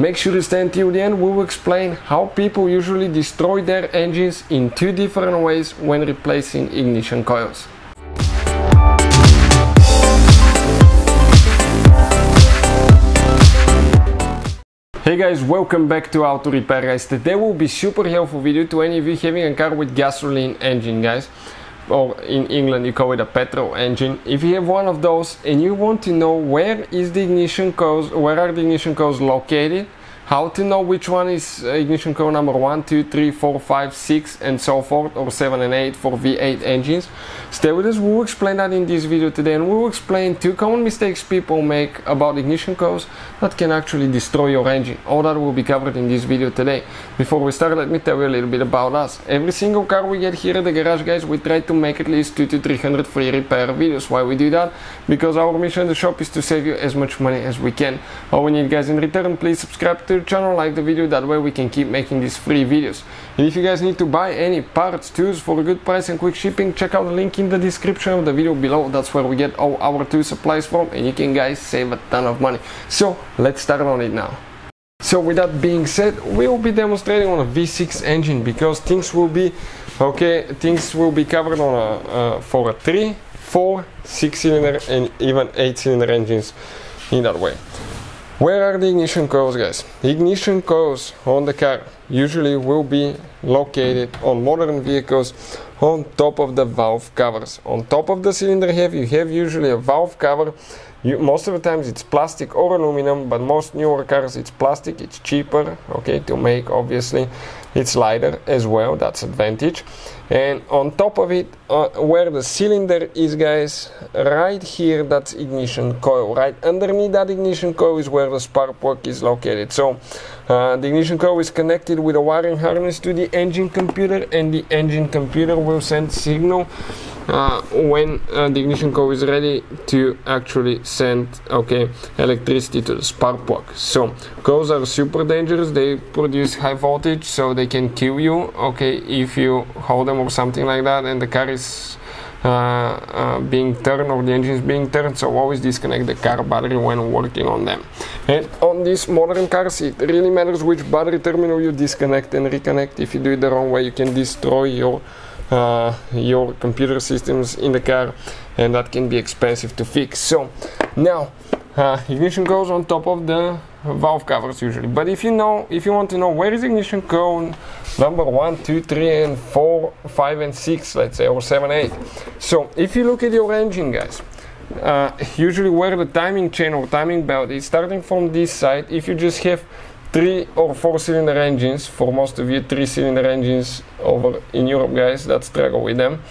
Make sure you stay until the end. We will explain how people usually destroy their engines in two different ways when replacing ignition coils. Hey guys, welcome back to Auto Repair Guys. Today will be super helpful video to any of you having a car with gasoline engine, guys, or in England you call it a petrol engine. If you have one of those and you want to know where are the ignition coils located, how to know which one is ignition coil number 1, 2, 3, 4, 5, 6 and so forth, or 7 and 8 for V8 engines, stay with us. We will explain that in this video today, and we will explain two common mistakes people make about ignition coils that can actually destroy your engine. All that will be covered in this video today. Before we start, let me tell you a little bit about us. Every single car we get here at the garage, guys, we try to make at least 200 to 300 free repair videos. Why we do that? Because our mission in the shop is to save you as much money as we can. All we need, guys, in return, please subscribe to channel, like the video, that way we can keep making these free videos. And if you guys need to buy any parts, tools for a good price and quick shipping, check out the link in the description of the video below. That's where we get all our tool supplies from, and you can, guys, save a ton of money. So let's start on it now. So with that being said, we will be demonstrating on a V6 engine because things will be covered on for a 3, 4, 6 cylinder and even 8 cylinder engines in that way. Where are the ignition coils, guys? Ignition coils on the car usually will be located on modern vehicles on top of the valve covers. On top of the cylinder head, you have usually a valve cover. Most of the times it's plastic or aluminum, but most newer cars it's plastic. It's cheaper, okay, to make, obviously. It's lighter as well, that's advantage. And on top of it, where the cylinder is, guys, right here, that's ignition coil. Right underneath that ignition coil is where the spark plug is located. So the ignition coil is connected with a wiring harness to the engine computer, and the engine computer will send signal when the ignition coil is ready to actually send, okay, electricity to the spark plug. So coils are super dangerous. They produce high voltage, so they can kill you, okay, if you hold them or something like that and the car is being turned or the engine is being turned. So always disconnect the car battery when working on them. And on these modern cars it really matters which battery terminal you disconnect and reconnect. If you do it the wrong way, you can destroy your computer systems in the car, and that can be expensive to fix. So now ignition coils on top of the valve covers usually. But if you want to know where is ignition coil number 1, 2, 3, and 4, 5, and 6, let's say, or 7, 8. So if you look at your engine, guys, usually where the timing chain or timing belt is, starting from this side, if you just have 3 or 4 cylinder engines, for most of you 3 cylinder engines over in Europe, guys, that struggle with them,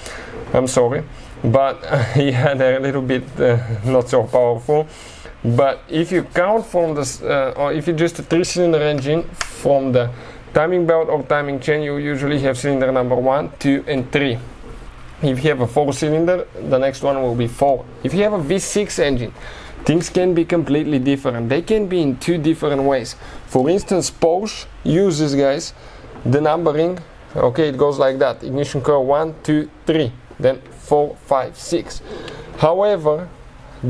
I'm sorry, but yeah, they're a little bit not so powerful. But if you count from this, or if you just a 3-cylinder engine, from the timing belt or timing chain, you usually have cylinder number 1, 2, and 3. If you have a 4-cylinder, the next one will be 4. If you have a V6 engine, things can be completely different. They can be in two different ways. For instance, Porsche uses, guys, the numbering. Okay, it goes like that: ignition coil 1, 2, 3, then 4, 5, 6. However,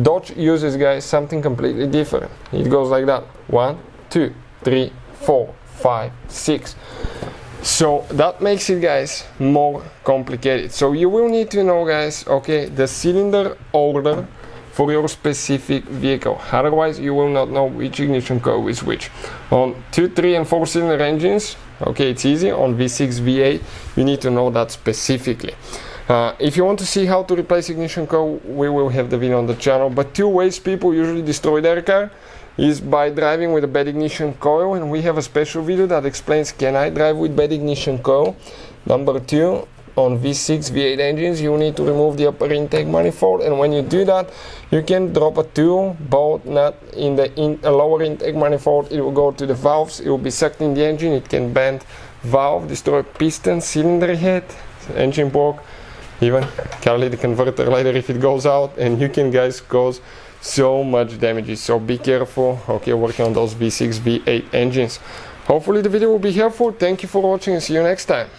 Dodge uses, guys, something completely different. It goes like that: 1, 2, 3, 4, 5, 6. So that makes it, guys, more complicated. So you will need to know, guys, okay, the cylinder order for your specific vehicle. Otherwise, you will not know which ignition coil is which. On 2, 3, and 4 cylinder engines, okay, it's easy. On V6, V8, you need to know that specifically. If you want to see how to replace ignition coil, we will have the video on the channel. But two ways people usually destroy their car is by driving with a bad ignition coil, and we have a special video that explains, can I drive with bad ignition coil? Number 2, on V6, V8 engines, you need to remove the upper intake manifold, and when you do that, you can drop a tool, bolt, nut in the lower intake manifold. It will go to the valves, it will be sucked in the engine, it can bend valve, destroy piston, cylinder head, engine block, even carry the converter later if it goes out, and you can, guys, cause so much damage. So be careful, okay, working on those V6, V8 engines. Hopefully the video will be helpful. Thank you for watching and see you next time.